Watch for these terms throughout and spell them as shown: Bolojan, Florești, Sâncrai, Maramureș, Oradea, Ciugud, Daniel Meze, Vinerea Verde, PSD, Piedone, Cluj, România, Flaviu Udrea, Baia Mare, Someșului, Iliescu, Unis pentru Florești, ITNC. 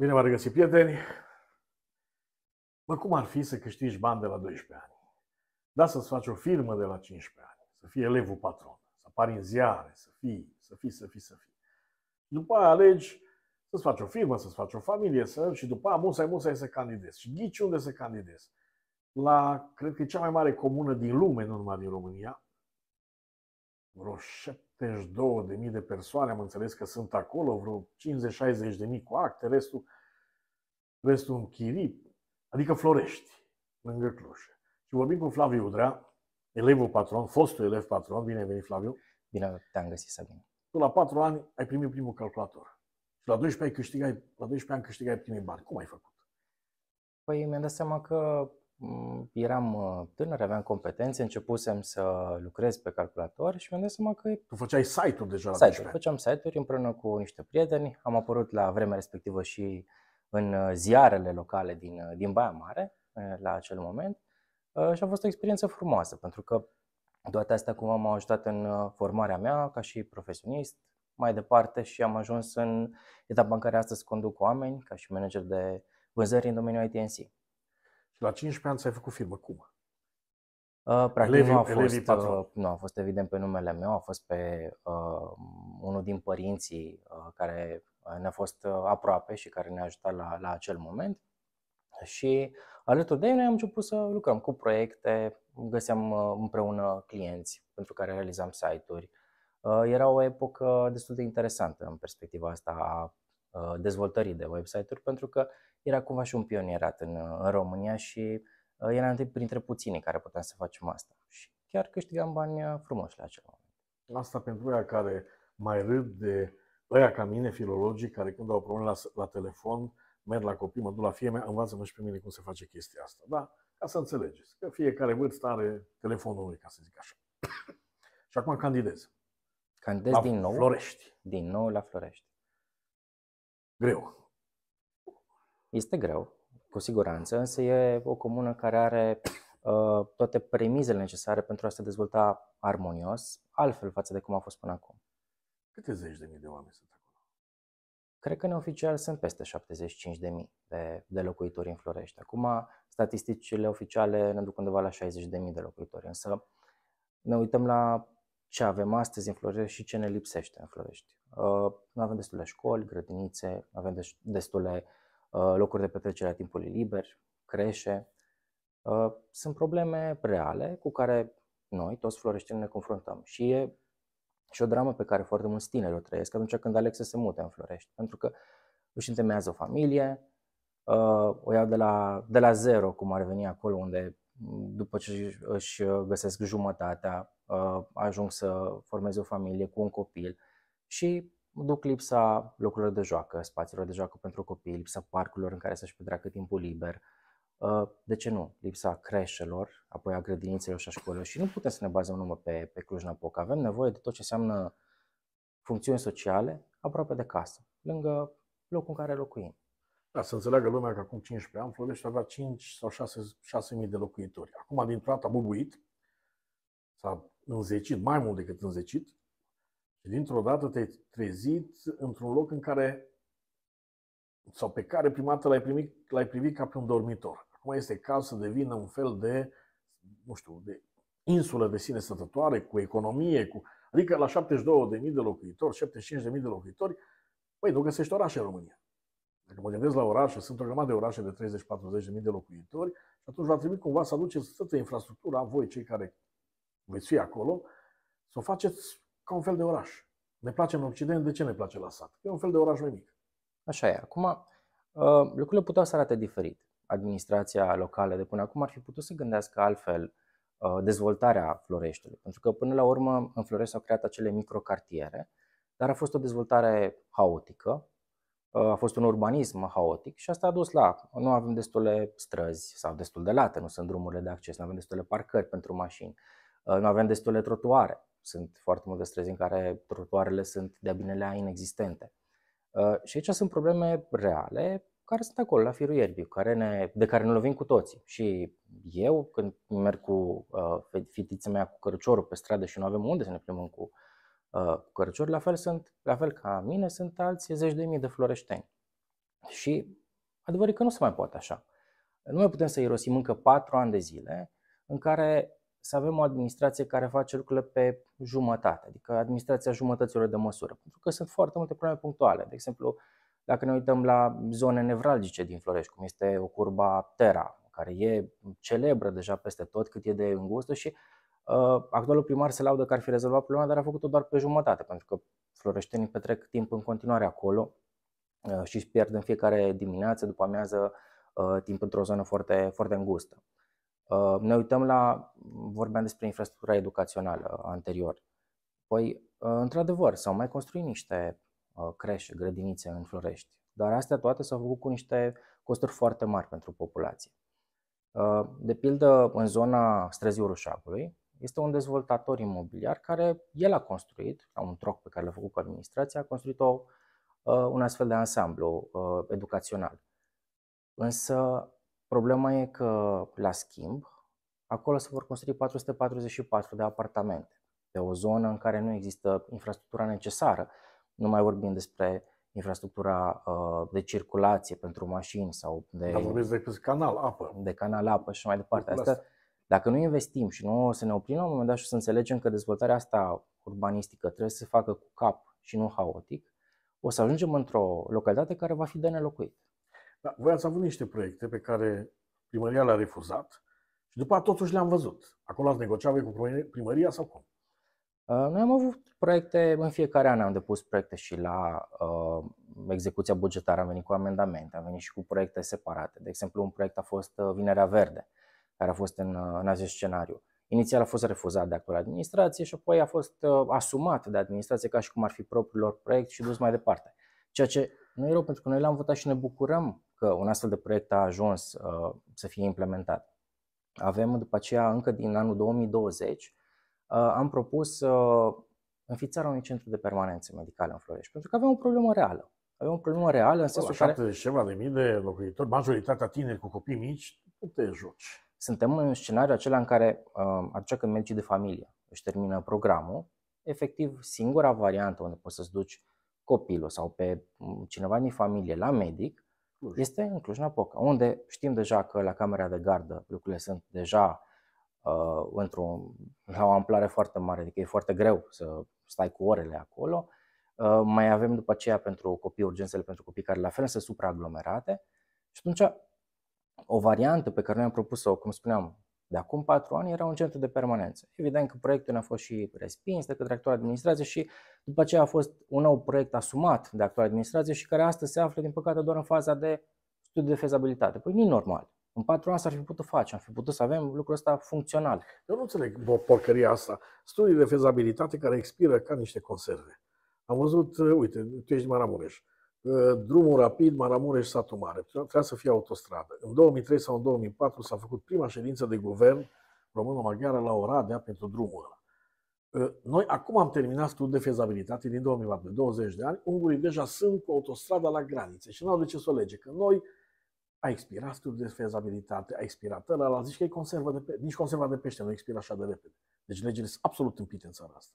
Bine v-am regăsit, prieteni! Bă, cum ar fi să câștigi bani de la 12 ani? Da, să-ți faci o firmă de la 15 ani, să fii elevul patron, să apari în ziare, să fii. După aia alegi să-ți faci o firmă, să-ți faci o familie, și după aia musai să candidezi. Și ghici unde să candidezi. La, cred că e cea mai mare comună din lume, nu numai din România. Vreo 72.000 de persoane, am înțeles că sunt acolo, vreo 50-60.000 cu acte, restul în chirii, adică Florești, lângă Cluj. Și vorbim cu Flaviu Udrea, elevul patron, fostul elev patron. Bine ai venit, Flaviu! Bine te-am găsit, Sabine. Tu la 4 ani ai primit primul calculator. Și la 12 ani câștigai primii bani. Cum ai făcut? Păi mi-am dat seama că eram tânăr, aveam competențe, începusem să lucrez pe calculator și mi-am dat seama că... Tu făceai site-uri deja la 12 ani? Făceam site-uri împreună cu niște prieteni. Am apărut la vremea respectivă și în ziarele locale din Baia Mare, la acel moment. Și a fost o experiență frumoasă, pentru că toate astea cumva m-au ajutat în formarea mea ca și profesionist. Mai departe și am ajuns în etapa în care astăzi conduc oameni ca și manager de vânzări în domeniul ITNC. La 15 ani ți-ai făcut firmă. Cum? Practic nu a fost evident pe numele meu, a fost pe unul din părinții care ne-a fost aproape și care ne-a ajutat la acel moment. Și alături de ei noi am început să lucrăm cu proiecte, găseam împreună clienți pentru care realizam site-uri. Era o epocă destul de interesantă în perspectiva asta a dezvoltării de website-uri, pentru că era cumva și un pionierat în România și era întâi printre puținii care puteam să facem asta. Și chiar câștigam bani frumoși la acel moment. Asta pentru aia care mai râd de ăia ca mine, filologii, care când au probleme la telefon, merg la copii, mă duc la fie mea, învață-mă și pe mine cum se face chestia asta. Da? Ca să înțelegeți că fiecare vârstă are telefonul lui, ca să zic așa. Și acum candidez. Candidez din nou la Florești. Din nou la Florești. Greu. Este greu, cu siguranță, însă e o comună care are toate premizele necesare pentru a se dezvolta armonios, altfel față de cum a fost până acum. Câte zeci de mii de oameni sunt acolo? Cred că neoficial sunt peste 75.000 de locuitori în Florești. Acum, statisticile oficiale ne duc undeva la 60.000 de locuitori, însă ne uităm la ce avem astăzi în Florești și ce ne lipsește în Florești. Nu avem destule școli, grădinițe, nu avem destule locuri de petrecere a timpului liber, creșe. Sunt probleme reale cu care noi, toți floreștinii, ne confruntăm. Și e și o dramă pe care foarte mulți tineri o trăiesc atunci când aleg să se mute în Florești. Pentru că își întemeiază o familie, o iau de la zero, cum ar veni acolo, unde după ce își găsesc jumătatea, ajung să formeze o familie cu un copil și duc lipsa locurilor de joacă, spațiilor de joacă pentru copii, lipsa parcurilor în care să-și petreacă timpul liber, de ce nu? Lipsa creșelor, apoi a grădinițelor și a școlilor. Și nu putem să ne bazăm numai pe Cluj-Napoca. Avem nevoie de tot ce înseamnă funcțiuni sociale aproape de casă, lângă locul în care locuim. Da, să înțeleagă lumea că acum 15 ani Florești avea 5 sau 6.000 de locuitori. Acum, dintr-o dată, a bubuit, s-a înzecit, mai mult decât înzecit. Și dintr-o dată te-ai trezit într-un loc în care, sau pe care prima dată l-ai privit ca pe un dormitor. Acum este caz să devină un fel de, nu știu, de insulă de sine stătătoare, cu economie, cu... Adică la 72.000 de locuitori, 75.000 de locuitori, păi nu găsești orașe în România. Dacă mă gândesc la orașe, sunt o grămadă de orașe de 30-40.000 de locuitori și atunci va trebui cumva să aduceți toată infrastructura, voi cei care veți fi acolo, să o faceți ca un fel de oraș. Ne place în Occident, de ce ne place la sat? E un fel de oraș mai mic. Așa e. Acum, lucrurile puteau să arate diferit. Administrația locală de până acum ar fi putut să gândească altfel dezvoltarea Floreștiului. Pentru că până la urmă în Florești s-au creat acele microcartiere, dar a fost o dezvoltare haotică, a fost un urbanism haotic și asta a dus la nu avem destule străzi sau destul de late, nu sunt drumurile de acces, nu avem destule parcări pentru mașini, nu avem destule trotuare. Sunt foarte multe străzi în care trotuarele sunt de-a binelea inexistente. Și aici sunt probleme reale care sunt acolo, la firul ierbii, de care ne lovim cu toții. Și eu, când merg cu fetița mea cu căruciorul pe stradă și nu avem unde să ne plimbăm cu căruciorul, la fel ca mine sunt alți zeci de mii de floreșteni Și adevărul e că nu se mai poate așa. Nu mai putem să irosim încă 4 ani de zile în care să avem o administrație care face lucrurile pe jumătate, adică administrația jumătăților de măsură, pentru că sunt foarte multe probleme punctuale. De exemplu, dacă ne uităm la zone nevralgice din Florești, cum este o curba Terra, care e celebră deja peste tot cât e de îngustă și actualul primar se laudă că ar fi rezolvat problema, dar a făcut-o doar pe jumătate, pentru că floreștenii petrec timp în continuare acolo și își pierd în fiecare dimineață, după amiază, timp într-o zonă foarte, foarte îngustă. Ne uităm la, vorbeam despre infrastructura educațională anterior. Păi, într-adevăr, s-au mai construit niște creșe, grădinițe în Florești, dar astea toate s-au făcut cu niște costuri foarte mari pentru populație. De pildă, în zona străzii Urușagului este un dezvoltator imobiliar care el a construit, la un troc pe care l-a făcut cu administrația, a construit un astfel de ansamblu educațional. Însă problema e că, la schimb, acolo se vor construi 444 de apartamente, pe o zonă în care nu există infrastructura necesară. Nu mai vorbim despre infrastructura de circulație pentru mașini sau de... Dar vorbim de canal, apă. De canal, apă și mai departe. Asta, dacă nu investim și nu o să ne oprim la un moment dat și o să înțelegem că dezvoltarea asta urbanistică trebuie să se facă cu cap și nu haotic, o să ajungem într-o localitate care va fi de nelocuit. Da, voi ați avut niște proiecte pe care primăria le-a refuzat și după totuși le-am văzut. Acolo ați negociat voi cu primăria sau cum? Noi am avut proiecte, în fiecare an am depus proiecte și la execuția bugetară, am venit cu amendamente, am venit și cu proiecte separate. De exemplu, un proiect a fost Vinerea Verde, care a fost în acest scenariu. Inițial a fost refuzat de actuala administrație și apoi a fost asumat de administrație ca și cum ar fi propriul lor proiect și dus mai departe. Ceea ce nu e rău, pentru că noi l-am votat și ne bucurăm că un astfel de proiect a ajuns să fie implementat. Avem după aceea, încă din anul 2020, am propus înființarea unui centru de permanență medicală în Florești, pentru că avem o problemă reală. Avem o problemă reală în sensul care... 70.000 de locuitori, majoritatea tineri cu copii mici, nu te joci. Suntem în scenariul acela în care, atunci când medicii de familie își termină programul, efectiv singura variantă unde poți să-ți duci copilul sau pe cineva din familie la medic este în Cluj-Napoca, unde știm deja că la camera de gardă lucrurile sunt deja la o amplare foarte mare, adică e foarte greu să stai cu orele acolo. Mai avem după aceea pentru copii urgențele pentru copii care la fel sunt supraaglomerate. Și atunci o variantă pe care noi am propus-o, cum spuneam, de acum 4 ani era un centru de permanență. Evident că proiectul ne-a fost și respins de către actuala administrație și după aceea a fost un nou proiect asumat de actuala administrație și care astăzi se află din păcate doar în faza de studiu de fezabilitate. Păi nu e normal. În 4 ani s-ar fi putut face, am fi putut să avem lucrul ăsta funcțional. Eu nu înțeleg porcăria asta. Studii de fezabilitate care expiră ca niște conserve. Am văzut, uite, tu ești Maramureș. Drumul rapid Maramureș-Satu Mare. Trebuia să fie autostradă. În 2003 sau în 2004 s-a făcut prima ședință de guvern română-maghiară la Oradea pentru drumul ăla. Noi acum am terminat studiul de fezabilitate din 2004, 20 de ani. Ungurii deja sunt cu autostrada la granițe și nu au de ce să o lege, că noi a expirat studiul de fezabilitate, a expirat ăla, a zis că e conservă de pește. Nici conserva de pește nu expiră așa de repede. Deci legile sunt absolut împite în țara asta.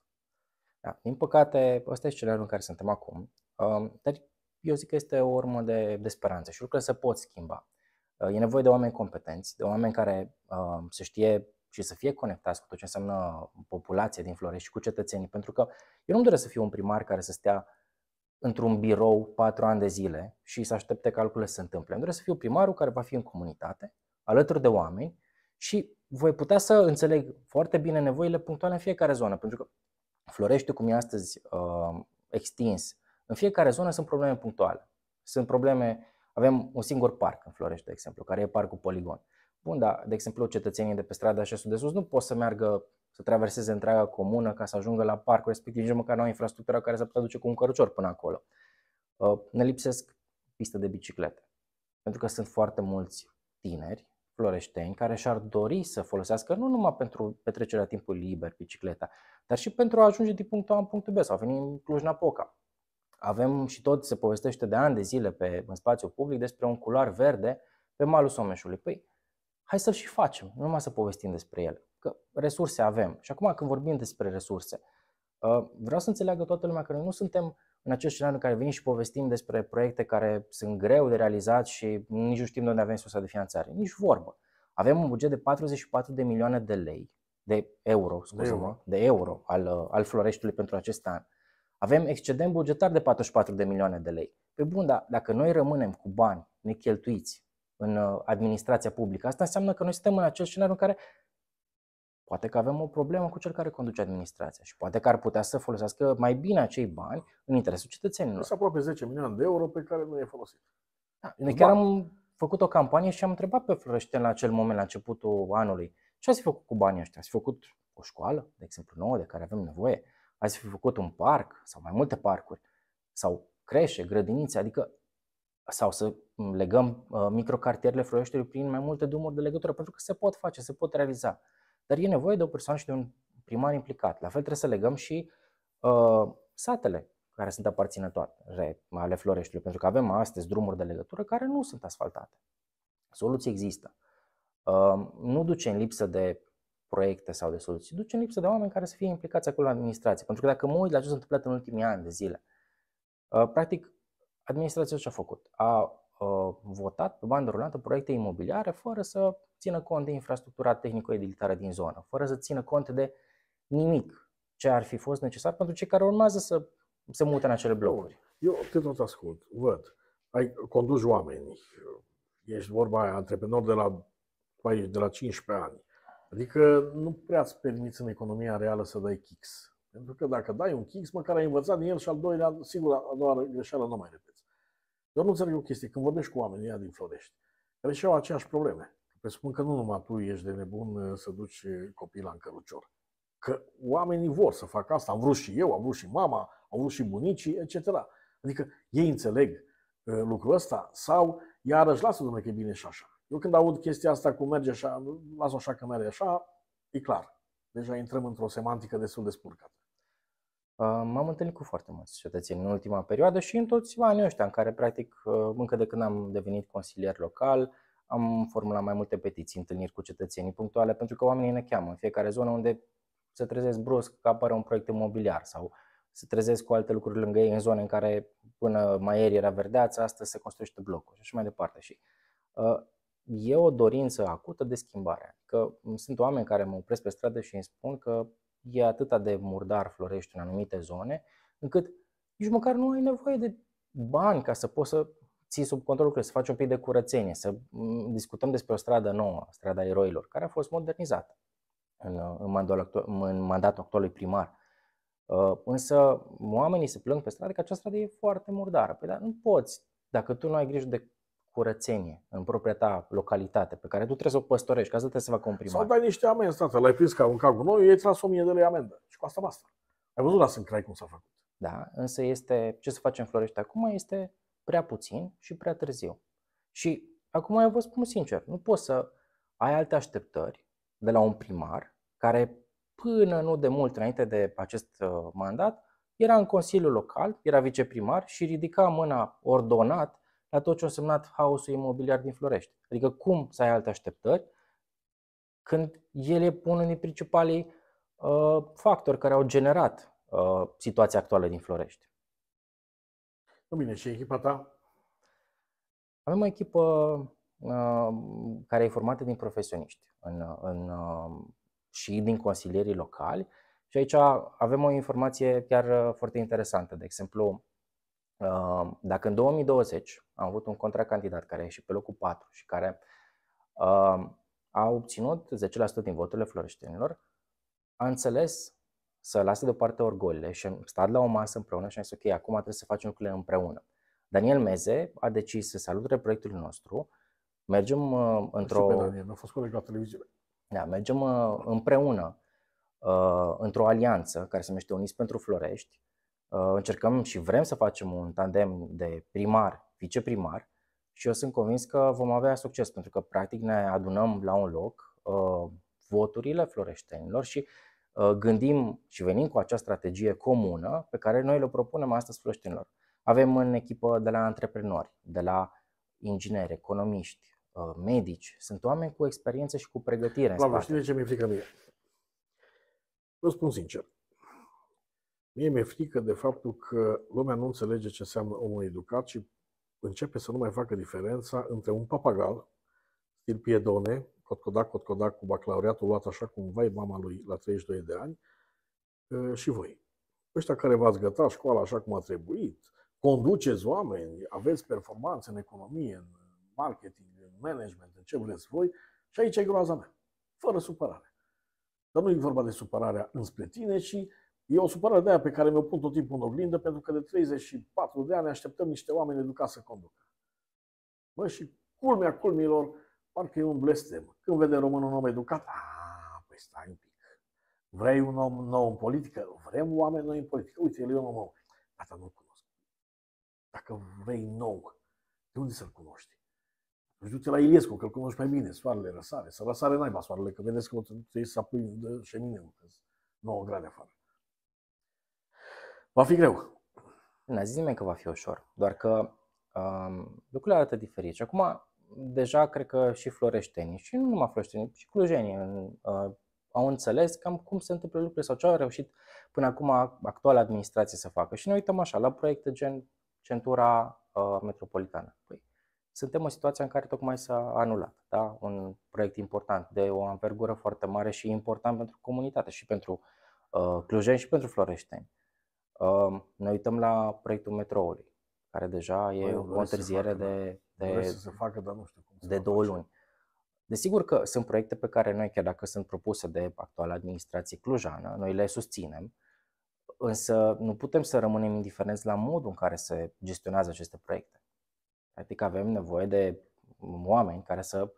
Da, din păcate, ăsta e scenariul în care suntem acum. Dar eu zic că este o urmă de speranță și lucrurile se pot schimba. E nevoie de oameni competenți, de oameni care să știe și să fie conectați cu tot ce înseamnă populația din Florești și cu cetățenii. Pentru că eu nu doresc să fiu un primar care să stea într-un birou 4 ani de zile și să aștepte că lucrurile să se întâmple. Trebuie să fiu primarul care va fi în comunitate, alături de oameni și voi putea să înțeleg foarte bine nevoile punctuale în fiecare zonă. Pentru că Floreștiul, cum e astăzi extins, în fiecare zonă sunt probleme punctuale. Sunt probleme, avem un singur parc în Florești, de exemplu, care e parcul Poligon. Bun, dar, de exemplu, cetățenii de pe strada Așesul de Sus nu pot să meargă să traverseze întreaga comună ca să ajungă la parcul respectiv, nici măcar nu au infrastructura care să duce cu un cărucior până acolo. Ne lipsesc piste de biciclete, pentru că sunt foarte mulți tineri floreșteni care și-ar dori să folosească nu numai pentru petrecerea timpului liber bicicleta, dar și pentru a ajunge din punctul A în punctul B sau a veni în Cluj-Napoca. Avem și tot, se povestește de ani de zile în spațiu public despre un culoar verde pe malul Someșului. Păi, hai să-l și facem, nu numai să povestim despre el. Că resurse avem. Și acum când vorbim despre resurse, vreau să înțeleagă toată lumea că noi nu suntem în acest scenariu în care venim și povestim despre proiecte care sunt greu de realizat și nici nu știm de unde avem sursa de finanțare. Nici vorbă. Avem un buget de 44 de milioane de lei, de euro, scuze-mă, de euro al Floreștiului pentru acest an. Avem excedent bugetar de 44 de milioane de lei. Păi bun, dar dacă noi rămânem cu bani necheltuiți în administrația publică, asta înseamnă că noi suntem în acel scenariu în care poate că avem o problemă cu cel care conduce administrația și poate că ar putea să folosească mai bine acei bani în interesul cetățenilor. Sunt aproape 10 milioane de euro pe care nu i-a folosit. Da, noi chiar am făcut o campanie și am întrebat pe floreșteni la acel moment, la începutul anului, ce ați făcut cu banii ăștia? Ați făcut o școală, de exemplu nouă, de care avem nevoie? Ați fi făcut un parc sau mai multe parcuri? Sau creșe, grădinițe? Adică, sau să legăm microcartierele Floreștiului prin mai multe drumuri de legătură, pentru că se pot face, se pot realiza. Dar e nevoie de o persoană și de un primar implicat. La fel trebuie să legăm și satele care sunt aparținătoare ale Floreștiului, pentru că avem astăzi drumuri de legătură care nu sunt asfaltate. Soluții există. Nu duce în lipsă de proiecte sau de soluții, duce în lipsă de oameni care să fie implicați acolo în administrație. Pentru că dacă mă uit la ce s-a întâmplat în ultimii ani de zile, practic administrația ce a făcut? A votat pe bandă rulantă proiecte imobiliare fără să țină cont de infrastructura tehnico-edilitară din zonă, fără să țină cont de nimic ce ar fi fost necesar pentru cei care urmează să se mute în acele blocuri. Eu te tot ascult, văd, ai condus oameni, ești vorba aia, antreprenor de la 15 ani, adică nu prea îți permiți în economia reală să dai kicks, pentru că dacă dai un kicks, măcar ai învățat din el și al doilea, sigur, a doua greșeală nu mai repeți. Dar nu înțeleg o chestie, când vorbești cu oamenii ăia din Florești, care și au aceeași probleme, presupun că nu numai tu ești de nebun să duci copii la încărucior, că oamenii vor să facă asta, am vrut și eu, am vrut și mama, au vrut și bunicii, etc. Adică ei înțeleg lucrul ăsta sau iarăși lasă, domnule, că e bine și așa. Eu când aud chestia asta cu merge așa, las-o așa că merge așa, e clar. Deja intrăm într-o semantică destul de spurcată. M-am întâlnit cu foarte mulți cetățeni în ultima perioadă și în toți anii ăștia în care, practic, încă de când am devenit consilier local, am formulat mai multe petiții, întâlniri cu cetățenii punctuale, pentru că oamenii ne cheamă în fiecare zonă unde se trezesc brusc că apare un proiect imobiliar sau se trezesc cu alte lucruri lângă ei în zone în care până mai ieri era verdeață, astăzi se construiește blocul și așa mai departe. Și e o dorință acută de schimbare. Că sunt oameni care mă opresc pe stradă și îmi spun că e atâta de murdar Florești în anumite zone, încât nici măcar nu ai nevoie de bani ca să poți să ții sub control lucrurile, să faci un pic de curățenie, să discutăm despre o stradă nouă, strada Eroilor, care a fost modernizată în mandatul actualului primar. Însă oamenii se plâng pe stradă că această stradă e foarte murdară. Păi, dar nu poți, dacă tu nu ai grijă de curățenie în propria ta localitate, pe care tu trebuie să o păstorești, că asta trebuie să facă un primar. Sau dai niște amenzi, tata, l-ai prins ca un cap cu noi, i-ai tras 1000 de lei amendă. Și cu asta basta. Ai văzut la Sâncrai cum s-a făcut. Da, însă este, ce se face în Florești acum este prea puțin și prea târziu. Și acum eu vă spun sincer, nu poți să ai alte așteptări de la un primar care până nu de mult înainte de acest mandat era în Consiliul Local, era viceprimar și ridica mâna ordonat la tot ce a însemnat haosul imobiliar din Florești. Adică cum să ai alte așteptări când ele pun în principalii factori care au generat situația actuală din Florești. Bine, și echipa ta? Avem o echipă care e formată din profesioniști și din consilierii locali și aici avem o informație chiar foarte interesantă. De exemplu, dacă în 2020 am avut un contracandidat care a ieșit pe locul 4 și care a obținut 10% din voturile floreștenilor, a înțeles să lase deoparte orgolile și am stat la o masă împreună și am zis ok, acum trebuie să facem lucrurile împreună. Daniel Meze a decis să salutare proiectul nostru, mergem într-o... A fost coleg la televiziune. Da, mergem împreună într-o alianță care se numește Unis pentru Florești. Încercăm și vrem să facem un tandem de primar, viceprimar și eu sunt convins că vom avea succes pentru că practic ne adunăm la un loc voturile floreștenilor și gândim și venim cu acea strategie comună pe care noi le propunem astăzi floreștenilor. Avem în echipă de la antreprenori, de la ingineri, economiști, medici, sunt oameni cu experiență și cu pregătire. Știi de ce mi-e frică mie? Vă spun sincer. Mie mi-e frică de faptul că lumea nu înțelege ce înseamnă omul educat și începe să nu mai facă diferența între un papagal, stil Piedone, cotcodac, cotcodac, cu baclaureatul luat așa cum vai mama lui la 32 de ani, și voi. Ăștia care v-ați gătat școala așa cum a trebuit, conduceți oameni, aveți performanțe în economie, în marketing, în management, în ce vreți voi, și aici e groaza mea, fără supărare. Dar nu e vorba de supărarea înspre tine, ci e o supărare de aia pe care mi-o pun tot timpul în oglindă, pentru că de 34 de ani așteptăm niște oameni educați să conducă. Bă, și culmea culmilor, parcă e un blestem. Când vede românul un om educat, aaa, păi stai un pic. Vrei un om nou în politică? Vrem oameni noi în politică. Uite, el e un om nou. Asta nu-l cunosc. Dacă vrei nou, de unde să-l cunoști? Deci du-te la Iliescu, că-l cunoști mai bine. Soarele răsare. Să răsare naiba soarele, că vedeți că trebuie să apui de șemineu, că 9 grade afară. Va fi greu. N-a zis nimeni că va fi ușor, doar că lucrurile arată diferit. Și acum, deja cred că și floreștenii, și nu numai floreștenii, și clujenii au înțeles cam cum se întâmplă lucrurile sau ce au reușit până acum actuala administrație să facă. Și ne uităm așa la proiecte gen centura metropolitană. Păi, suntem în situația în care tocmai s-a anulat, da? Un proiect important, de o anvergură foarte mare și important pentru comunitate, și pentru clujeni și pentru floreșteni. Ne uităm la proiectul metroului, care deja e o întârziere de 2 luni. Desigur că sunt proiecte pe care noi, chiar dacă sunt propuse de actuala administrație clujană, noi le susținem, însă nu putem să rămânem indiferenți la modul în care se gestionează aceste proiecte. Practic avem nevoie de oameni care să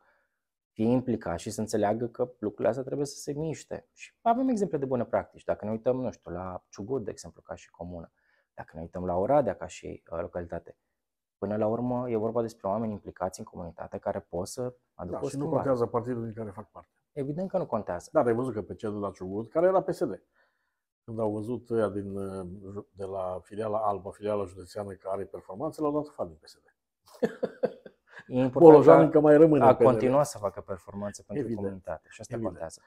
fie implicați și să înțeleagă că lucrurile astea trebuie să se miște. Și avem exemple de bune practici. Dacă ne uităm, nu știu, la Ciugud, de exemplu, ca și comună, dacă ne uităm la Oradea, ca și localitate, până la urmă e vorba despre oameni implicați în comunitate care pot să aducă o schimbare. Și nu contează partidul din care fac parte. Evident că nu contează. Dar ai văzut că pe cel de la Ciugud, care era PSD, când au văzut ăia de la filiala Alba, filiala județeană, care are performanțe, l-au dat afară din PSD. Bolojan încă mai rămâne. A continua să facă performanțe pentru comunitate și asta contează.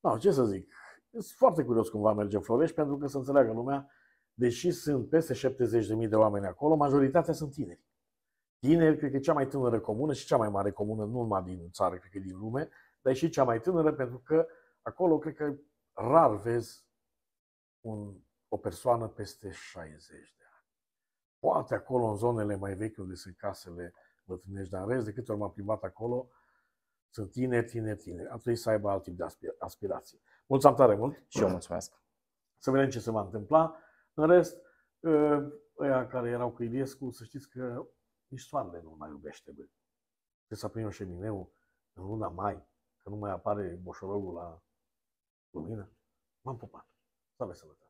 No, ce să zic, sunt foarte curios cum va merge Florești, pentru că să înțeleagă lumea, deși sunt peste 70.000 de oameni acolo, majoritatea sunt tineri. Tineri, cred că e cea mai tânără comună și cea mai mare comună, nu numai din țară, cred că din lume, dar e și cea mai tânără, pentru că acolo cred că rar vezi o persoană peste 60 de ani. Poate acolo în zonele mai vechi unde sunt casele bătrânești, dar în rest, de câte ori m-am plimbat acolo, sunt tineri. Ar trebui să aibă alt tip de aspirații. Mulțumesc tare mult! Și eu mulțumesc! Să vedem ce se va întâmpla. În rest, ăia care erau cu Iliescu, să știți că nici soarele nu mai iubește. Trebuie să aprindem șemineu în luna mai, că nu mai apare boșorogul la lumină. M-am pupat. Să aveți sănătate!